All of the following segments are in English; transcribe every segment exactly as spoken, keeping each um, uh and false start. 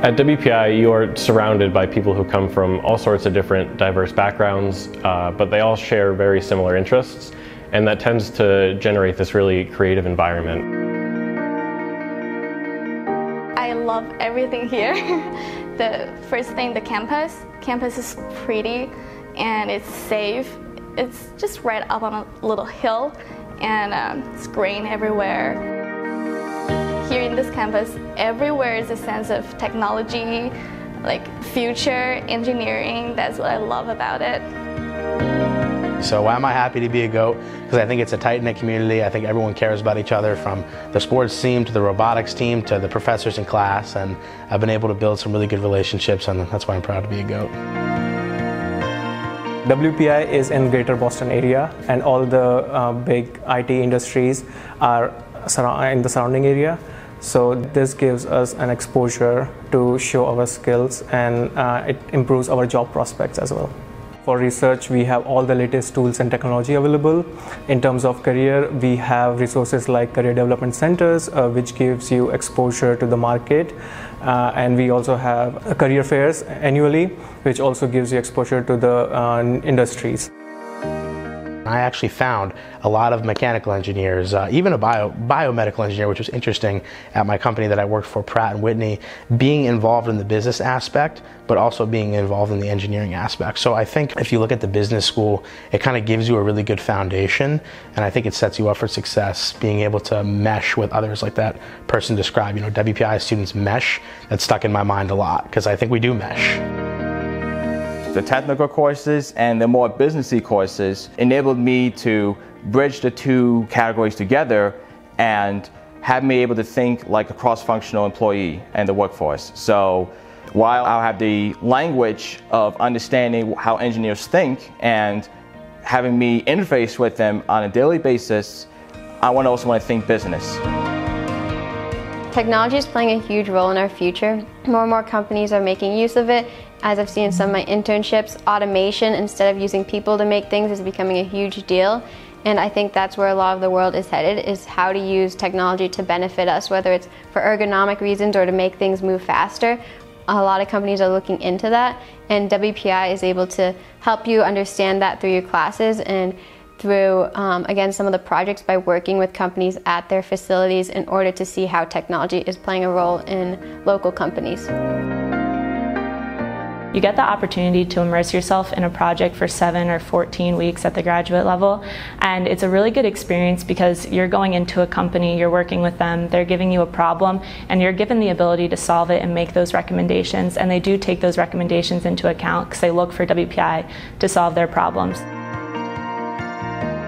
At W P I, you are surrounded by people who come from all sorts of different diverse backgrounds, uh, but they all share very similar interests, and that tends to generate this really creative environment. I love everything here. The first thing, the campus. Campus is pretty and it's safe. It's just right up on a little hill, and um, it's green everywhere. Here in this campus, everywhere is a sense of technology, like future engineering. That's what I love about it. So why am I happy to be a GOAT? Because I think it's a tight-knit community. I think everyone cares about each other, from the sports team to the robotics team to the professors in class. And I've been able to build some really good relationships, and that's why I'm proud to be a GOAT. W P I is in Greater Boston area, and all the uh, big I T industries are in the surrounding area. So this gives us an exposure to show our skills, and uh, it improves our job prospects as well. For research, we have all the latest tools and technology available. In terms of career, we have resources like career development centers, uh, which gives you exposure to the market. Uh, and we also have career fairs annually, which also gives you exposure to the uh, industries. I actually found a lot of mechanical engineers, uh, even a bio, biomedical engineer, which was interesting at my company that I worked for, Pratt and Whitney, being involved in the business aspect, but also being involved in the engineering aspect. So I think if you look at the business school, it kind of gives you a really good foundation, and I think it sets you up for success, being able to mesh with others like that person described. You know, W P I students mesh. That's stuck in my mind a lot, because I think we do mesh. The technical courses and the more businessy courses enabled me to bridge the two categories together and have me able to think like a cross-functional employee and the workforce. So while I'll have the language of understanding how engineers think and having me interface with them on a daily basis, I want to also want to think business. Technology is playing a huge role in our future. More and more companies are making use of it. As I've seen in some of my internships, automation, instead of using people to make things, is becoming a huge deal. And I think that's where a lot of the world is headed, is how to use technology to benefit us, whether it's for ergonomic reasons or to make things move faster. A lot of companies are looking into that, and W P I is able to help you understand that through your classes and through, um, again, some of the projects, by working with companies at their facilities in order to see how technology is playing a role in local companies. You get the opportunity to immerse yourself in a project for seven or fourteen weeks at the graduate level, and it's a really good experience because you're going into a company, you're working with them, they're giving you a problem, and you're given the ability to solve it and make those recommendations, and they do take those recommendations into account because they look for W P I to solve their problems.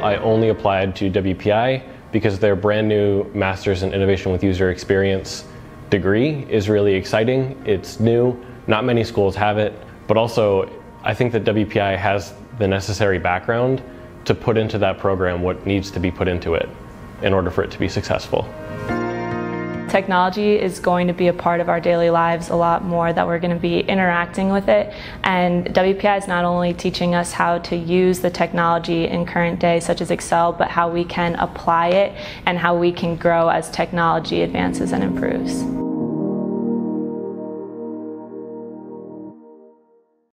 I only applied to W P I because their brand new Master's in Innovation with User Experience degree is really exciting. It's new. Not many schools have it, but also I think that W P I has the necessary background to put into that program what needs to be put into it in order for it to be successful. Technology is going to be a part of our daily lives a lot more, that we're going to be interacting with it, and W P I is not only teaching us how to use the technology in current day, such as Excel, but how we can apply it and how we can grow as technology advances and improves.